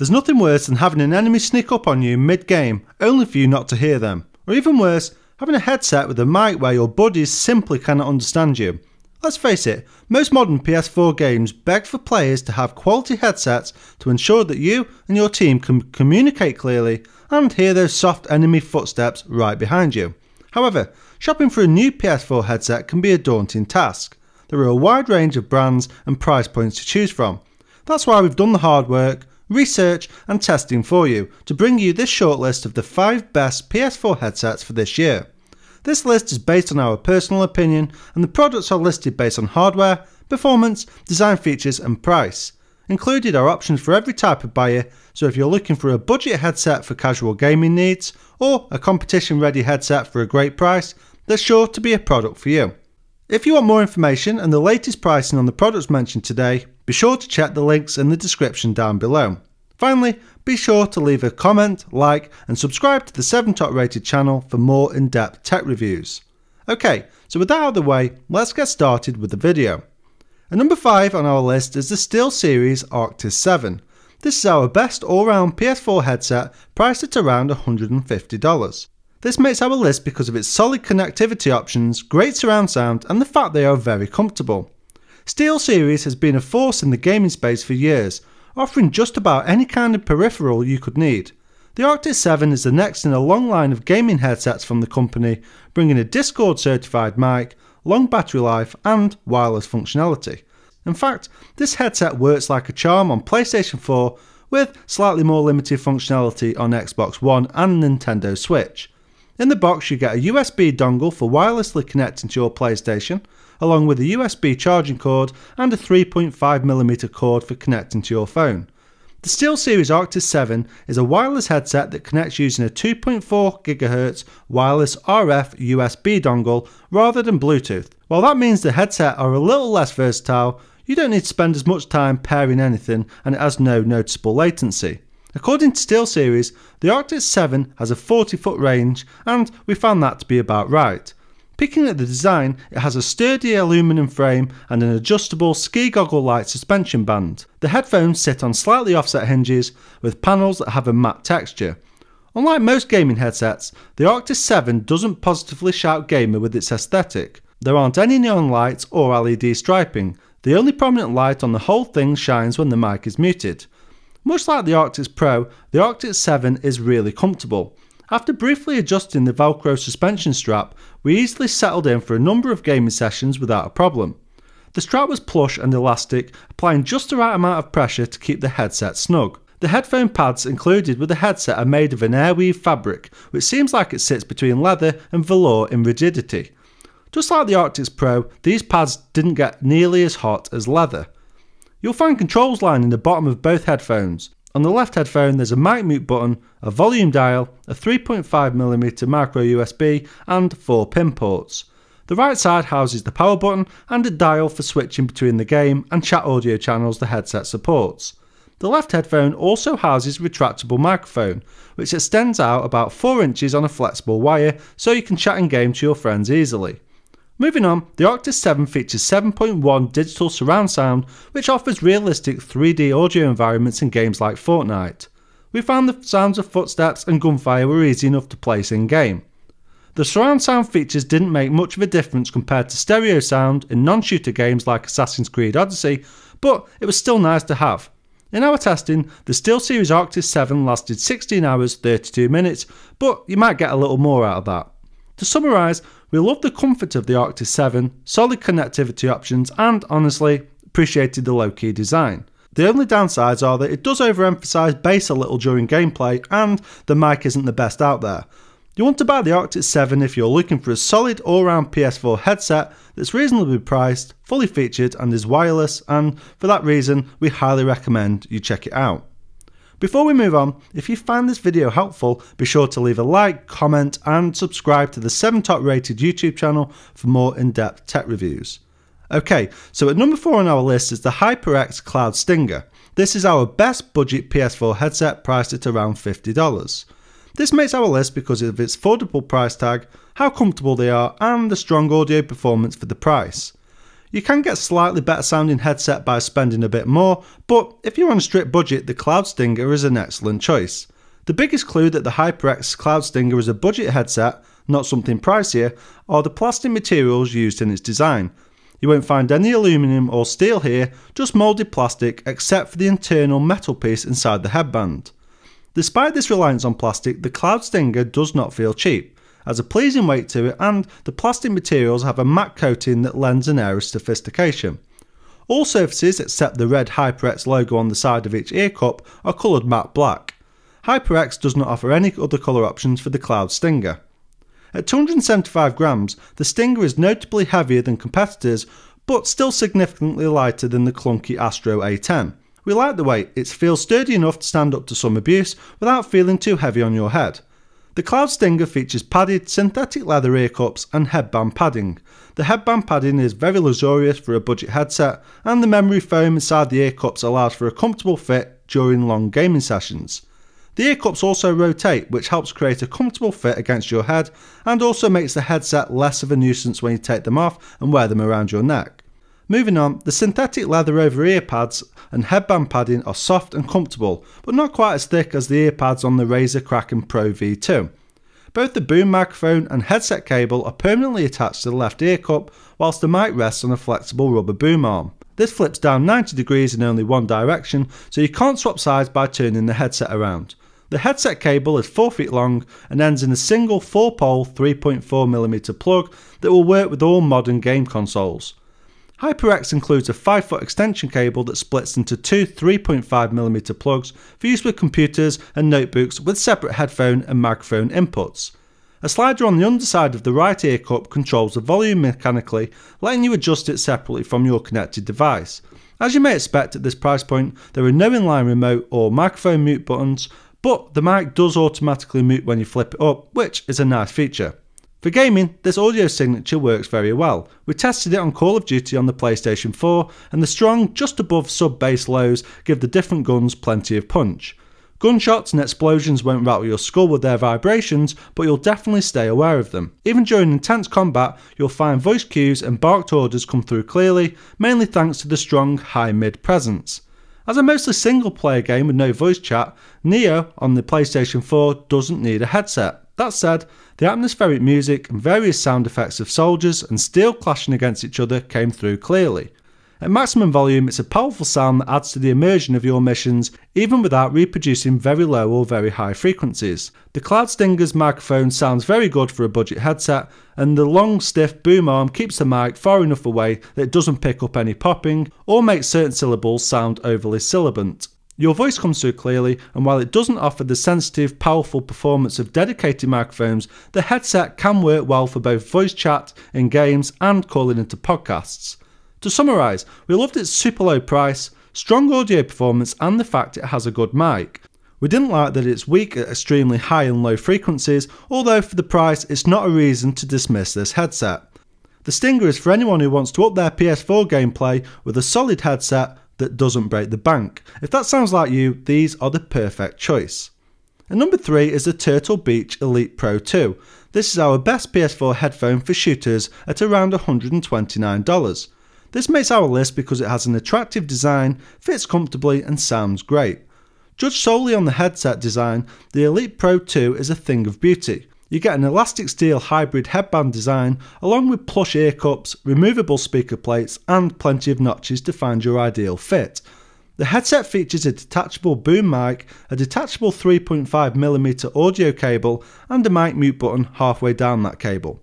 There's nothing worse than having an enemy sneak up on you mid-game, only for you not to hear them. Or even worse, having a headset with a mic where your buddies simply cannot understand you. Let's face it, most modern PS4 games beg for players to have quality headsets to ensure that you and your team can communicate clearly and hear those soft enemy footsteps right behind you. However, shopping for a new PS4 headset can be a daunting task. There are a wide range of brands and price points to choose from. That's why we've done the hard work, research and testing for you to bring you this shortlist of the 5 best PS4 headsets for this year. This list is based on our personal opinion and the products are listed based on hardware, performance, design features and price. Included are options for every type of buyer, so if you're looking for a budget headset for casual gaming needs or a competition ready headset for a great price, there's sure to be a product for you. If you want more information and the latest pricing on the products mentioned today, be sure to check the links in the description down below. Finally, be sure to leave a comment, like and subscribe to the 7TopRated channel for more in-depth tech reviews. Okay, so with that out of the way, let's get started with the video. At number 5 on our list is the SteelSeries Arctis 7. This is our best all-round PS4 headset priced at around $150. This makes our list because of its solid connectivity options, great surround sound and the fact they are very comfortable. SteelSeries has been a force in the gaming space for years, offering just about any kind of peripheral you could need. The Arctis 7 is the next in a long line of gaming headsets from the company, bringing a Discord certified mic, long battery life and wireless functionality. In fact, this headset works like a charm on PlayStation 4 with slightly more limited functionality on Xbox One and Nintendo Switch. In the box you get a USB dongle for wirelessly connecting to your PlayStation, along with a USB charging cord and a 3.5mm cord for connecting to your phone. The SteelSeries Arctis 7 is a wireless headset that connects using a 2.4GHz wireless RF USB dongle rather than Bluetooth. While that means the headset are a little less versatile, you don't need to spend as much time pairing anything and it has no noticeable latency. According to SteelSeries, the Arctis 7 has a 40-foot range and we found that to be about right. Picking at the design, it has a sturdy aluminum frame and an adjustable ski goggle light suspension band. The headphones sit on slightly offset hinges with panels that have a matte texture. Unlike most gaming headsets, the Arctis 7 doesn't positively shout gamer with its aesthetic. There aren't any neon lights or LED striping. The only prominent light on the whole thing shines when the mic is muted. Much like the Arctis Pro, the Arctis 7 is really comfortable. After briefly adjusting the Velcro suspension strap, we easily settled in for a number of gaming sessions without a problem. The strap was plush and elastic, applying just the right amount of pressure to keep the headset snug. The headphone pads included with the headset are made of an airweave fabric, which seems like it sits between leather and velour in rigidity. Just like the Arctis Pro, these pads didn't get nearly as hot as leather. You'll find controls lying in the bottom of both headphones. On the left headphone there's a mic mute button, a volume dial, a 3.5mm micro USB and 4 pin ports. The right side houses the power button and a dial for switching between the game and chat audio channels the headset supports. The left headphone also houses a retractable microphone, which extends out about 4 inches on a flexible wire so you can chat and game to your friends easily. Moving on, the Arctis 7 features 7.1 digital surround sound which offers realistic 3D audio environments in games like Fortnite. We found the sounds of footsteps and gunfire were easy enough to place in game. The surround sound features didn't make much of a difference compared to stereo sound in non-shooter games like Assassin's Creed Odyssey, but it was still nice to have. In our testing, the SteelSeries Arctis 7 lasted 16 hours 32 minutes, but you might get a little more out of that. To summarise, we love the comfort of the Arctis 7, solid connectivity options and, honestly, appreciated the low-key design. The only downsides are that it does overemphasise bass a little during gameplay and the mic isn't the best out there. You want to buy the Arctis 7 if you're looking for a solid all-round PS4 headset that's reasonably priced, fully featured and is wireless, and for that reason we highly recommend you check it out. Before we move on, if you find this video helpful, be sure to leave a like, comment and subscribe to the 7TopRated YouTube channel for more in-depth tech reviews. Okay, so at number 4 on our list is the HyperX Cloud Stinger. This is our best budget PS4 headset priced at around $50. This makes our list because of its affordable price tag, how comfortable they are and the strong audio performance for the price. You can get slightly better sounding headset by spending a bit more, but if you're on a strict budget, the Cloud Stinger is an excellent choice. The biggest clue that the HyperX Cloud Stinger is a budget headset, not something pricier, are the plastic materials used in its design. You won't find any aluminium or steel here, just moulded plastic except for the internal metal piece inside the headband. Despite this reliance on plastic, the Cloud Stinger does not feel cheap, has a pleasing weight to it, and the plastic materials have a matte coating that lends an air of sophistication. All surfaces except the red HyperX logo on the side of each ear cup are coloured matte black. HyperX does not offer any other colour options for the Cloud Stinger. At 275 grams, the Stinger is notably heavier than competitors, but still significantly lighter than the clunky Astro A10. We like the weight, it feels sturdy enough to stand up to some abuse without feeling too heavy on your head. The Cloud Stinger features padded synthetic leather ear cups and headband padding. The headband padding is very luxurious for a budget headset, and the memory foam inside the ear cups allows for a comfortable fit during long gaming sessions. The ear cups also rotate, which helps create a comfortable fit against your head and also makes the headset less of a nuisance when you take them off and wear them around your neck. Moving on, the synthetic leather over ear pads and headband padding are soft and comfortable, but not quite as thick as the ear pads on the Razer Kraken Pro V2. Both the boom microphone and headset cable are permanently attached to the left ear cup, whilst the mic rests on a flexible rubber boom arm. This flips down 90 degrees in only one direction, so you can't swap sides by turning the headset around. The headset cable is 4 feet long and ends in a single 4-pole 3.4mm plug that will work with all modern game consoles. HyperX includes a 5-foot extension cable that splits into two 3.5mm plugs for use with computers and notebooks with separate headphone and microphone inputs. A slider on the underside of the right ear cup controls the volume mechanically, letting you adjust it separately from your connected device. As you may expect at this price point, there are no inline remote or microphone mute buttons, but the mic does automatically mute when you flip it up, which is a nice feature. For gaming, this audio signature works very well. We tested it on Call of Duty on the PlayStation 4, and the strong just above sub-bass lows give the different guns plenty of punch. Gunshots and explosions won't rattle your skull with their vibrations, but you'll definitely stay aware of them. Even during intense combat, you'll find voice cues and barked orders come through clearly, mainly thanks to the strong high-mid presence. As a mostly single player game with no voice chat, Neo on the PlayStation 4 doesn't need a headset. That said, the atmospheric music and various sound effects of soldiers and steel clashing against each other came through clearly. At maximum volume, it's a powerful sound that adds to the immersion of your missions, even without reproducing very low or very high frequencies. The Cloud Stinger's microphone sounds very good for a budget headset, and the long, stiff boom arm keeps the mic far enough away that it doesn't pick up any popping or make certain syllables sound overly sibilant. Your voice comes through clearly, and while it doesn't offer the sensitive, powerful performance of dedicated microphones, the headset can work well for both voice chat in games and calling into podcasts. To summarise, we loved its super low price, strong audio performance, and the fact it has a good mic. We didn't like that it's weak at extremely high and low frequencies, although for the price it's not a reason to dismiss this headset. The Stinger is for anyone who wants to up their PS4 gameplay with a solid headset that doesn't break the bank. If that sounds like you, these are the perfect choice. And number 3 is the Turtle Beach Elite Pro 2. This is our best PS4 headphone for shooters at around $129. This makes our list because it has an attractive design, fits comfortably, and sounds great. Judged solely on the headset design, the Elite Pro 2 is a thing of beauty. You get an elastic steel hybrid headband design, along with plush ear cups, removable speaker plates, and plenty of notches to find your ideal fit. The headset features a detachable boom mic, a detachable 3.5mm audio cable, and a mic mute button halfway down that cable.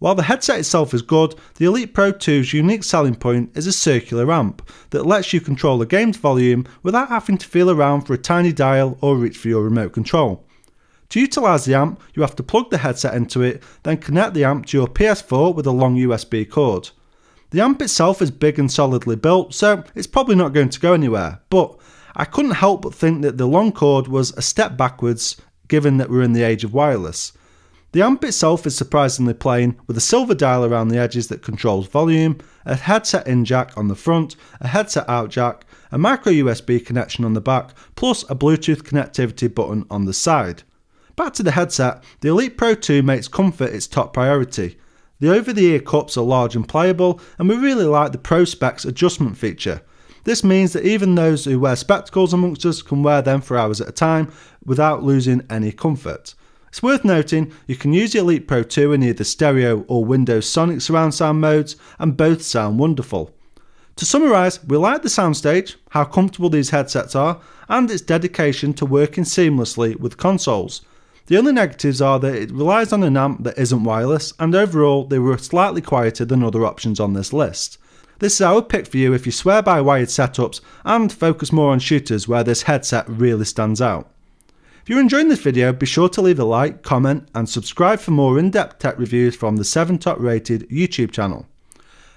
While the headset itself is good, the Elite Pro 2's unique selling point is a circular amp that lets you control the game's volume without having to feel around for a tiny dial or reach for your remote control. To utilise the amp, you have to plug the headset into it, then connect the amp to your PS4 with a long USB cord. The amp itself is big and solidly built, so it's probably not going to go anywhere, but I couldn't help but think that the long cord was a step backwards given that we're in the age of wireless. The amp itself is surprisingly plain, with a silver dial around the edges that controls volume, a headset in jack on the front, a headset out jack, a micro USB connection on the back, plus a Bluetooth connectivity button on the side. Back to the headset, the Elite Pro 2 makes comfort its top priority. The over-the-ear cups are large and pliable, and we really like the ProSpecs adjustment feature. This means that even those who wear spectacles amongst us can wear them for hours at a time without losing any comfort. It's worth noting you can use the Elite Pro 2 in either stereo or Windows Sonic surround sound modes, and both sound wonderful. To summarise, we like the soundstage, how comfortable these headsets are, and its dedication to working seamlessly with consoles. The only negatives are that it relies on an amp that isn't wireless, and overall they were slightly quieter than other options on this list. This is our pick for you if you swear by wired setups and focus more on shooters where this headset really stands out. If you're enjoying this video, be sure to leave a like, comment and subscribe for more in-depth tech reviews from the 7TopRated YouTube channel.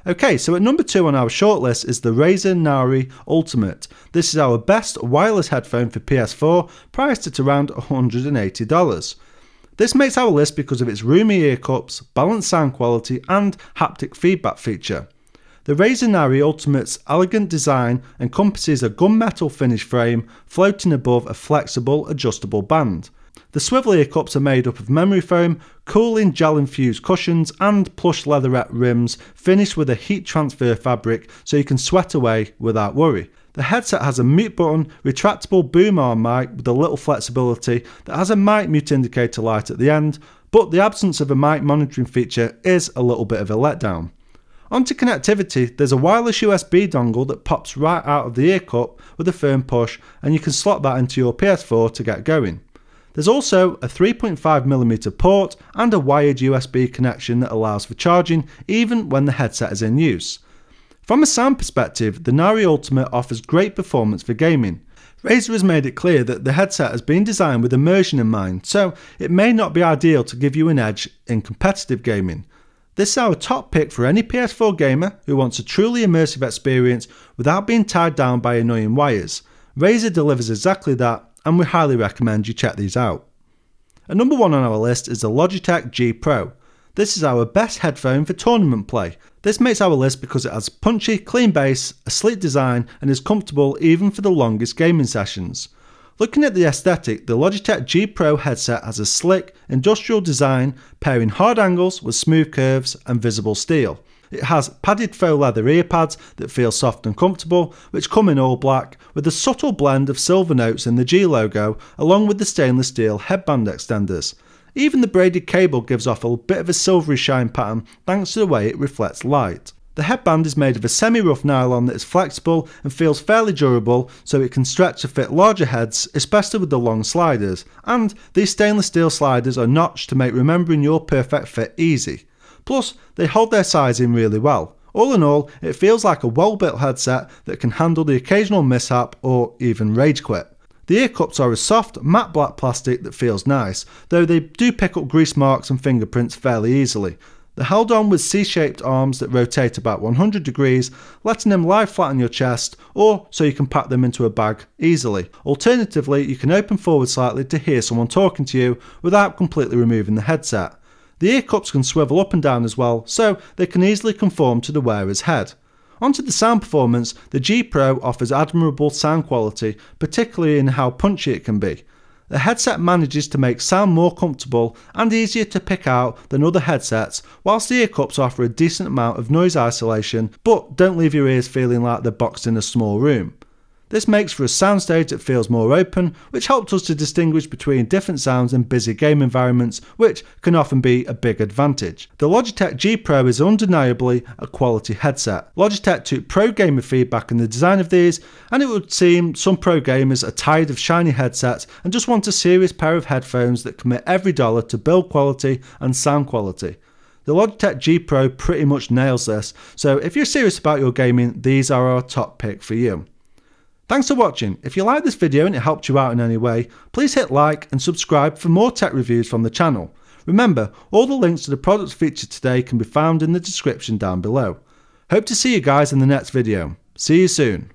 Okay, so at number 2 on our shortlist is the Razer Nari Ultimate. This is our best wireless headphone for PS4, priced at around $180. This makes our list because of its roomy ear cups, balanced sound quality and haptic feedback feature. The Razer Nari Ultimate's elegant design encompasses a gunmetal finish frame floating above a flexible, adjustable band. The swivel ear cups are made up of memory foam, cooling gel-infused cushions and plush leatherette rims finished with a heat transfer fabric so you can sweat away without worry. The headset has a mute button, retractable boom arm mic with a little flexibility that has a mic mute indicator light at the end, but the absence of a mic monitoring feature is a little bit of a letdown. Onto connectivity, there's a wireless USB dongle that pops right out of the ear cup with a firm push, and you can slot that into your PS4 to get going. There's also a 3.5mm port and a wired USB connection that allows for charging even when the headset is in use. From a sound perspective, the Nari Ultimate offers great performance for gaming. Razer has made it clear that the headset has been designed with immersion in mind, so it may not be ideal to give you an edge in competitive gaming. This is our top pick for any PS4 gamer who wants a truly immersive experience without being tied down by annoying wires. Razer delivers exactly that, and we highly recommend you check these out. At number 1 on our list is the Logitech G Pro. This is our best headphone for tournament play. This makes our list because it has a punchy, clean bass, a sleek design and is comfortable even for the longest gaming sessions. Looking at the aesthetic, the Logitech G Pro headset has a slick, industrial design, pairing hard angles with smooth curves and visible steel. It has padded faux leather earpads that feel soft and comfortable, which come in all black, with a subtle blend of silver notes in the G logo, along with the stainless steel headband extenders. Even the braided cable gives off a bit of a silvery shine pattern thanks to the way it reflects light. The headband is made of a semi-rough nylon that is flexible and feels fairly durable, so it can stretch to fit larger heads, especially with the long sliders, and these stainless steel sliders are notched to make remembering your perfect fit easy. Plus, they hold their size in really well. All in all, it feels like a well-built headset that can handle the occasional mishap or even rage quit. The ear cups are a soft, matte black plastic that feels nice, though they do pick up grease marks and fingerprints fairly easily. They're held on with C-shaped arms that rotate about 100 degrees, letting them lie flat on your chest, or so you can pack them into a bag easily. Alternatively, you can open forward slightly to hear someone talking to you without completely removing the headset. The ear cups can swivel up and down as well, so they can easily conform to the wearer's head. Onto the sound performance, the G Pro offers admirable sound quality, particularly in how punchy it can be. The headset manages to make sound more comfortable and easier to pick out than other headsets, whilst the ear cups offer a decent amount of noise isolation but don't leave your ears feeling like they're boxed in a small room. This makes for a soundstage that feels more open, which helps us to distinguish between different sounds in busy game environments, which can often be a big advantage. The Logitech G Pro is undeniably a quality headset. Logitech took pro gamer feedback in the design of these, and it would seem some pro gamers are tired of shiny headsets and just want a serious pair of headphones that commit every dollar to build quality and sound quality. The Logitech G Pro pretty much nails this, so if you're serious about your gaming, these are our top pick for you. Thanks for watching. If you liked this video and it helped you out in any way, please hit like and subscribe for more tech reviews from the channel. Remember, all the links to the products featured today can be found in the description down below. Hope to see you guys in the next video. See you soon.